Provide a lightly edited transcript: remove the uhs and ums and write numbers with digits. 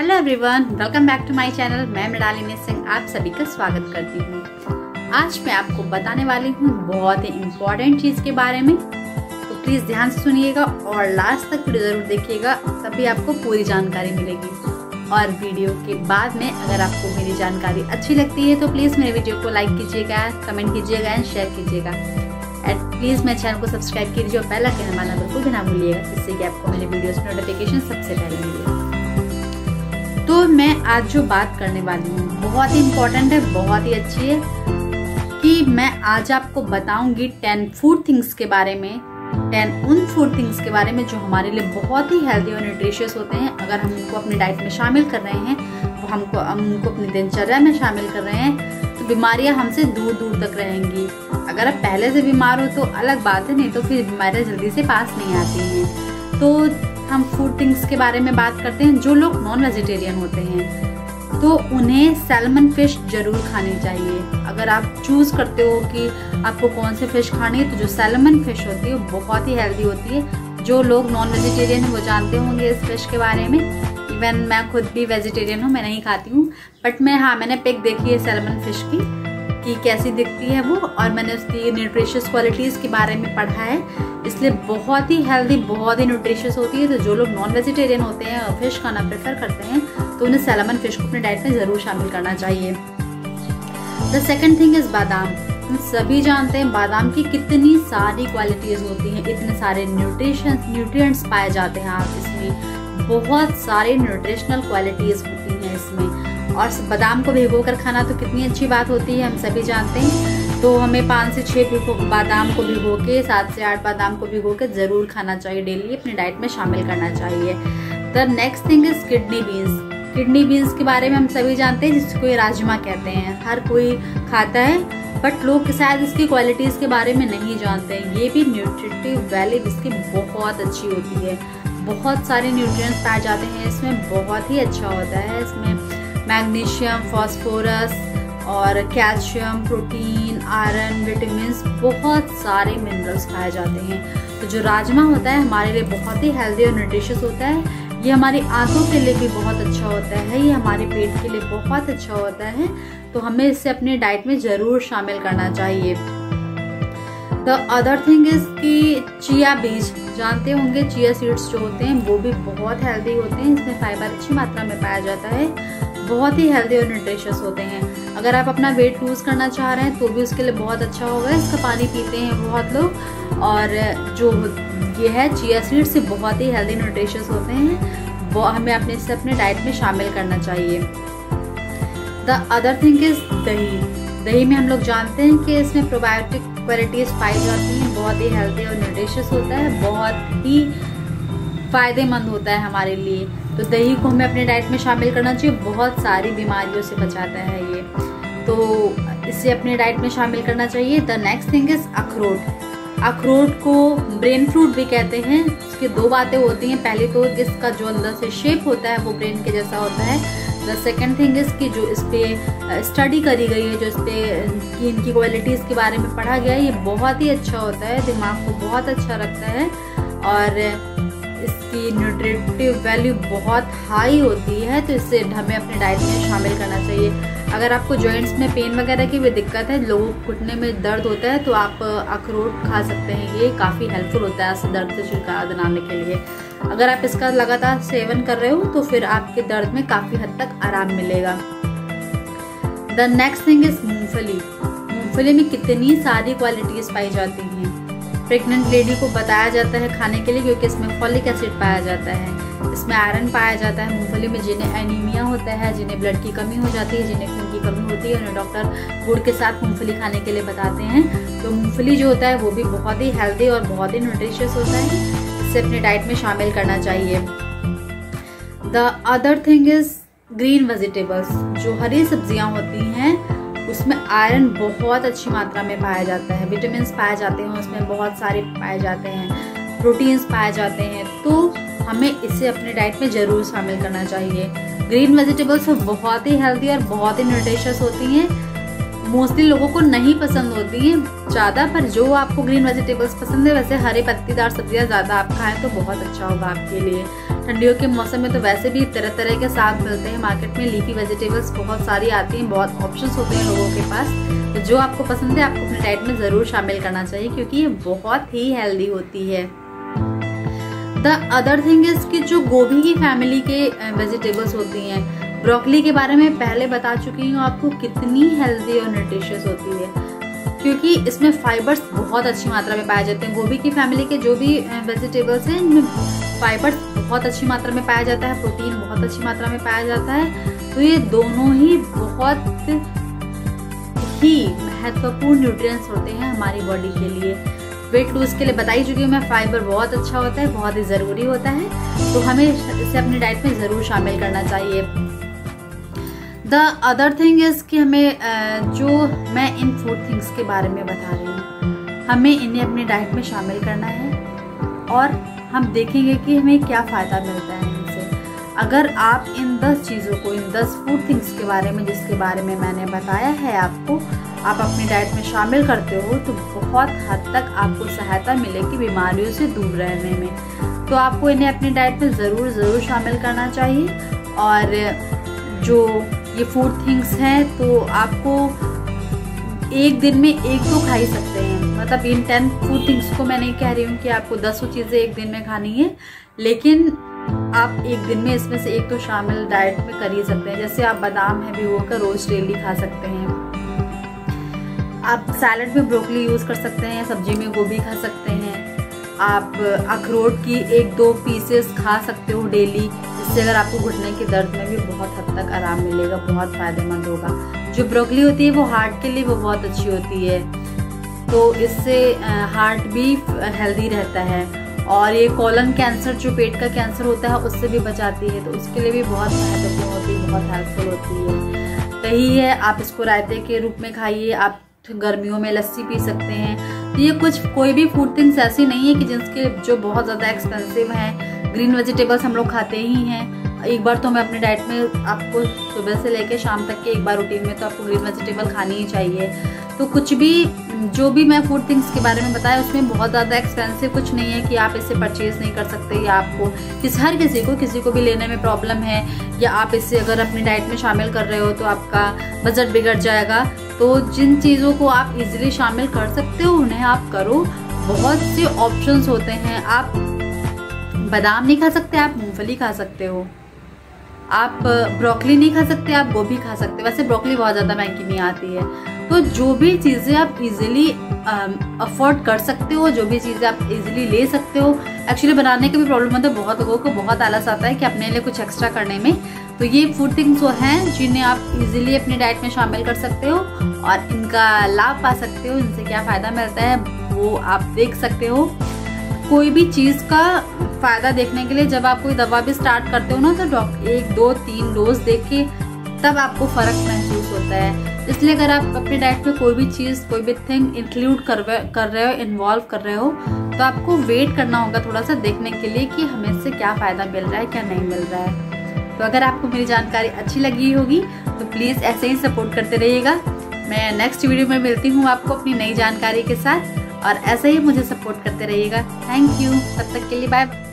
Hello everyone, welcome back to my channel. मैं मृणालिनी सिंह आप सभी का स्वागत करती हूँ। आज मैं आपको बताने वाली हूँ बहुत ही इम्पोर्टेंट चीज़ के बारे में, तो प्लीज़ ध्यान से सुनिएगा और लास्ट तक वीडियो ज़रूर देखिएगा, तभी आपको पूरी जानकारी मिलेगी। और वीडियो के बाद में अगर आपको मेरी जानकारी अच्छी लगती है तो प्लीज़ मेरे वीडियो को लाइक कीजिएगा, कमेंट कीजिएगा एंड शेयर कीजिएगा। एंड प्लीज़ मेरे चैनल को सब्सक्राइब कीजिए और बेल आइकन दबाना बिल्कुल भी ना भूलिएगा, जिससे कि आपको मेरे वीडियोज़ की नोटिफिकेशन सबसे पहले मिलेगी। तो मैं आज जो बात करने वाली हूँ बहुत ही इम्पोर्टेंट है, बहुत ही अच्छी है कि मैं आज आपको बताऊंगी 10 फूड थिंग्स के बारे में, 10 उन फूड थिंग्स के बारे में जो हमारे लिए बहुत ही हेल्दी और न्यूट्रिशियस होते हैं। अगर हम उनको अपनी डाइट में शामिल कर रहे हैं, हम उनको अपनी दिनचर्या में शामिल कर रहे हैं तो बीमारियाँ हमसे दूर दूर तक रहेंगी। अगर आप पहले से बीमार हो तो अलग बात है, नहीं तो फिर बीमारियाँ जल्दी से पास नहीं आती हैं। तो हम फूड थिंग्स के बारे में बात करते हैं। जो लोग नॉन वेजिटेरियन होते हैं तो उन्हें सैलमन फिश जरूर खानी चाहिए। अगर आप चूज़ करते हो कि आपको कौन से फिश खानी है तो जो सैलमन फिश होती है वो बहुत ही हेल्दी होती है। जो लोग नॉन वेजिटेरियन हैं वो जानते होंगे इस फिश के बारे में। इवन मैं खुद भी वेजिटेरियन हूँ, मैं नहीं खाती हूँ, बट मैंने पिक देखी है सैलमन फिश की कि कैसी दिखती है वो, और मैंने उसकी न्यूट्रिशियस क्वालिटीज़ के बारे में पढ़ा है। इसलिए बहुत ही हेल्दी, बहुत ही न्यूट्रिशियस होती है। तो जो लोग नॉन वेजिटेरियन होते हैं और फिश खाना प्रेफर करते हैं तो उन्हें सैलमन फिश को अपने डाइट में ज़रूर शामिल करना चाहिए। द सेकंड थिंग इज़ बादाम। हम सभी जानते हैं बादाम की कितनी सारी क्वालिटीज़ होती हैं, इतने सारे न्यूट्रिएंट्स पाए जाते हैं। आप इसमें बहुत सारे न्यूट्रिशनल क्वालिटीज़ होती हैं इसमें। और बादाम को भिगो कर खाना तो कितनी अच्छी बात होती है, हम सभी जानते हैं। तो हमें 5 से 6 बादाम को भिगो के, 7 से 8 बादाम को भिगो के ज़रूर खाना चाहिए, डेली अपने डाइट में शामिल करना चाहिए। The next thing is kidney beans. Kidney beans के बारे में हम सभी जानते हैं, जिसको ये राजमा कहते हैं, हर कोई खाता है, बट लोग शायद इसकी क्वालिटीज़ के बारे में नहीं जानते हैं। ये भी न्यूट्रिटिव वैल्यू इसकी बहुत अच्छी होती है, बहुत सारे न्यूट्रिएंट्स पाए जाते हैं इसमें, बहुत ही अच्छा होता है। इसमें मैग्नीशियम, फॉस्फोरस और कैल्शियम, प्रोटीन, आयरन, विटामिन्स, बहुत सारे मिनरल्स पाए जाते हैं। तो जो राजमा होता है हमारे लिए बहुत ही हेल्दी और न्यूट्रिशियस होता है। ये हमारी आंतों के लिए भी बहुत अच्छा होता है, ये हमारे पेट के लिए बहुत अच्छा होता है। तो हमें इसे अपने डाइट में ज़रूर शामिल करना चाहिए। द अदर थिंग इज़ कि चिया बीज, जानते होंगे चिया सीड्स जो होते हैं वो भी बहुत हेल्दी होते हैं। इसमें फाइबर अच्छी मात्रा में पाया जाता है, बहुत ही हेल्दी और न्यूट्रिशियस होते हैं। अगर आप अपना वेट लूज़ करना चाह रहे हैं तो भी उसके लिए बहुत अच्छा होगा। इसका पानी पीते हैं बहुत लोग, और जो ये है चिया सीड्स से बहुत ही हेल्दी न्यूट्रिशियस होते हैं, वो हमें अपने डाइट में शामिल करना चाहिए। द अदर थिंग इज़ दही। दही में हम लोग जानते हैं कि इसमें प्रोबायोटिक क्वालिटीज़ पाई जाती हैं, बहुत ही हेल्दी और न्यूट्रिशियस होता है, बहुत ही फ़ायदेमंद होता है हमारे लिए। तो दही को हमें अपने डाइट में शामिल करना चाहिए, बहुत सारी बीमारियों से बचाता है ये, तो इसे अपने डाइट में शामिल करना चाहिए। द नेक्स्ट थिंग इज़ अखरोट। अखरोट को ब्रेन फ्रूट भी कहते हैं। इसकी 2 बातें होती हैं, पहली तो इसका जो अंदर से शेप होता है वो ब्रेन के जैसा होता है। द सेकेंड थिंग इज़ कि जो इस पर स्टडी करी गई है, जो इस पर कि इनकी क्वालिटीज़ के बारे में पढ़ा गया है, ये बहुत ही अच्छा होता है, दिमाग को बहुत अच्छा रखता है और इसकी न्यूट्रिटिव वैल्यू बहुत हाई होती है। तो इससे हमें अपने डाइट में शामिल करना चाहिए। अगर आपको जॉइंट्स में पेन वगैरह की भी दिक्कत है, लोगों को घुटने में दर्द होता है, तो आप अखरोट खा सकते हैं, ये काफ़ी हेल्पफुल होता है इस दर्द से छुटकारा दिलाने के लिए। अगर आप इसका लगातार सेवन कर रहे हो तो फिर आपके दर्द में काफ़ी हद तक आराम मिलेगा। द नेक्स्ट थिंग इज़ मूँगफली। मूँगफली में कितनी सारी क्वालिटीज़ पाई जाती हैं। प्रेग्नेंट लेडी को बताया जाता है खाने के लिए, क्योंकि इसमें फॉलिक एसिड पाया जाता है, इसमें आयरन पाया जाता है मूँगफली में। जिन्हें एनीमिया होता है, जिन्हें ब्लड की कमी हो जाती है, जिन्हें खून की कमी होती है, उन्हें डॉक्टर गुड़ के साथ मूँगफली खाने के लिए बताते हैं। तो मूँगफली जो होता है वो भी बहुत ही हेल्दी और बहुत ही न्यूट्रिशियस होता है, इसे अपने डाइट में शामिल करना चाहिए। The other thing is green vegetables. जो हरी सब्जियाँ होती हैं उसमें आयरन बहुत अच्छी मात्रा में पाया जाता है, विटामिन पाए जाते हैं उसमें, बहुत सारे पाए जाते हैं, प्रोटीन्स पाए जाते हैं। तो हमें इसे अपने डाइट में ज़रूर शामिल करना चाहिए। ग्रीन वेजिटेबल्स बहुत ही हेल्दी और बहुत ही न्यूट्रिशियस होती हैं। मोस्टली लोगों को नहीं पसंद होती हैं ज़्यादा, पर जो आपको ग्रीन वेजिटेबल्स पसंद है, वैसे हरे पत्तीदार सब्जियाँ ज़्यादा आप खाएँ तो बहुत अच्छा होगा आपके लिए। ठंडियों के मौसम में तो वैसे भी तरह तरह के साग मिलते हैं मार्केट में, लीफी वेजिटेबल्स बहुत सारी आती हैं, बहुत ऑप्शंस होते हैं लोगों के पास। तो जो आपको पसंद है आपको अपनी डाइट में ज़रूर शामिल करना चाहिए क्योंकि ये बहुत ही हेल्दी होती है। द अदर थिंग इज कि जो गोभी की फैमिली के वेजिटेबल्स होती हैं, ब्रोकली के बारे में पहले बता चुकी हूँ आपको कितनी हेल्दी और न्यूट्रिशियस होती है क्योंकि इसमें फाइबर्स बहुत अच्छी मात्रा में पाए जाते हैं। गोभी की फैमिली के जो भी वेजिटेबल्स हैं इनमें फाइबर्स बहुत अच्छी मात्रा में पाया जाता है, प्रोटीन बहुत अच्छी मात्रा में पाया जाता है। तो ये दोनों ही बहुत ही महत्वपूर्ण न्यूट्रिएंट्स होते हैं हमारी बॉडी के लिए। वेट लूज के लिए बताई चुकी हूँ मैं, फाइबर बहुत अच्छा होता है, बहुत ही ज़रूरी होता है, तो हमें इसे अपनी डाइट में ज़रूर शामिल करना चाहिए। द अदर थिंग इज़ कि हमें जो मैं इन फूड थिंग्स के बारे में बता रही हूँ हमें इन्हें अपनी डाइट में शामिल करना है और हम देखेंगे कि हमें क्या फ़ायदा मिलता है इनसे। अगर आप इन 10 चीज़ों को, इन 10 फूड थिंग्स के बारे में जिसके बारे में मैंने बताया है आपको, आप अपनी डाइट में शामिल करते हो तो बहुत हद तक आपको सहायता मिलेगी बीमारियों से दूर रहने में। तो आपको इन्हें अपनी डाइट में ज़रूर शामिल करना चाहिए। और जो ये फूड थिंग्स हैं तो आपको एक दिन में एक तो खा ही सकते हैं, मतलब इन 10 फूड थिंग्स को मैं नहीं कह रही हूँ कि आपको 10 चीज़ें एक दिन में खानी है, लेकिन आप एक दिन में इसमें से एक तो शामिल डाइट में कर ही सकते हैं। जैसे आप बादाम है भिगोकर रोज डेली खा सकते हैं, आप सैलड में ब्रोकली यूज़ कर सकते हैं, सब्जी में गोभी खा सकते हैं, आप अखरोट की 1-2 पीसेस खा सकते हो डेली। इससे अगर आपको घुटने के दर्द में भी बहुत हद तक आराम मिलेगा, बहुत फ़ायदेमंद होगा। जो ब्रोकली होती है वो हार्ट के लिए वो बहुत अच्छी होती है, तो इससे हार्ट भी हेल्दी रहता है। और ये कॉलन कैंसर, जो पेट का कैंसर होता है, उससे भी बचाती है, तो उसके लिए भी बहुत महत्वपूर्ण होती है, बहुत हेल्पफुल होती है। यही है, आप इसको रायते के रूप में खाइए, आप गर्मियों में लस्सी पी सकते हैं। तो ये कोई भी फूड थिंग्स ऐसी नहीं है कि जिनके जो बहुत ज़्यादा एक्सपेंसिव हैं। ग्रीन वेजिटेबल्स हम लोग खाते ही हैं, एक बार तो मैं अपने डाइट में आपको सुबह से लेकर शाम तक के एक बार रूटीन में तो आपको ग्रीन वेजिटेबल खानी ही चाहिए। तो कुछ भी जो भी मैं फूड थिंग्स के बारे में बताया उसमें बहुत ज़्यादा एक्सपेंसिव कुछ नहीं है कि आप इसे परचेज़ नहीं कर सकते या आपको हर किसी को भी लेने में प्रॉब्लम है, या आप इसे अगर अपनी डाइट में शामिल कर रहे हो तो आपका बजट बिगड़ जाएगा। तो जिन चीज़ों को आप इजीली शामिल कर सकते हो उन्हें आप करो। बहुत से ऑप्शंस होते हैं, आप बादाम नहीं खा सकते, आप मूँगफली खा सकते हो, आप ब्रोकली नहीं खा सकते, आप गोभी खा सकते हो। वैसे ब्रोकली बहुत ज़्यादा महंगी नहीं आती है। तो जो भी चीज़ें आप इजीली अफोर्ड कर सकते हो, जो भी चीज़ें आप इजीली ले सकते हो। एक्चुअली बनाने की भी प्रॉब्लम होता है, बहुत लोगों को बहुत आलस आता है कि अपने लिए कुछ एक्स्ट्रा करने में, तो ये फूड थिंग्स वो हैं जिन्हें आप इजीली अपनी डाइट में शामिल कर सकते हो और इनका लाभ पा सकते हो। इनसे क्या फ़ायदा मिलता है वो आप देख सकते हो। कोई भी चीज़ का फ़ायदा देखने के लिए जब आप कोई दवा भी स्टार्ट करते हो ना, तो डॉक्टर 1-2-3 डोज देख के तब आपको फ़र्क महसूस होता है। इसलिए अगर आप अपने डाइट में कोई भी चीज़, कोई भी थिंग इंक्लूड कर रहे हो, इन्वॉल्व कर रहे हो, तो आपको वेट करना होगा थोड़ा सा देखने के लिए कि हमें इससे क्या फ़ायदा मिल रहा है, क्या नहीं मिल रहा है। तो अगर आपको मेरी जानकारी अच्छी लगी होगी तो प्लीज़ ऐसे ही सपोर्ट करते रहिएगा। मैं नेक्स्ट वीडियो में मिलती हूँ आपको अपनी नई जानकारी के साथ, और ऐसे ही मुझे सपोर्ट करते रहिएगा। थैंक यू, तब तक के लिए बाय।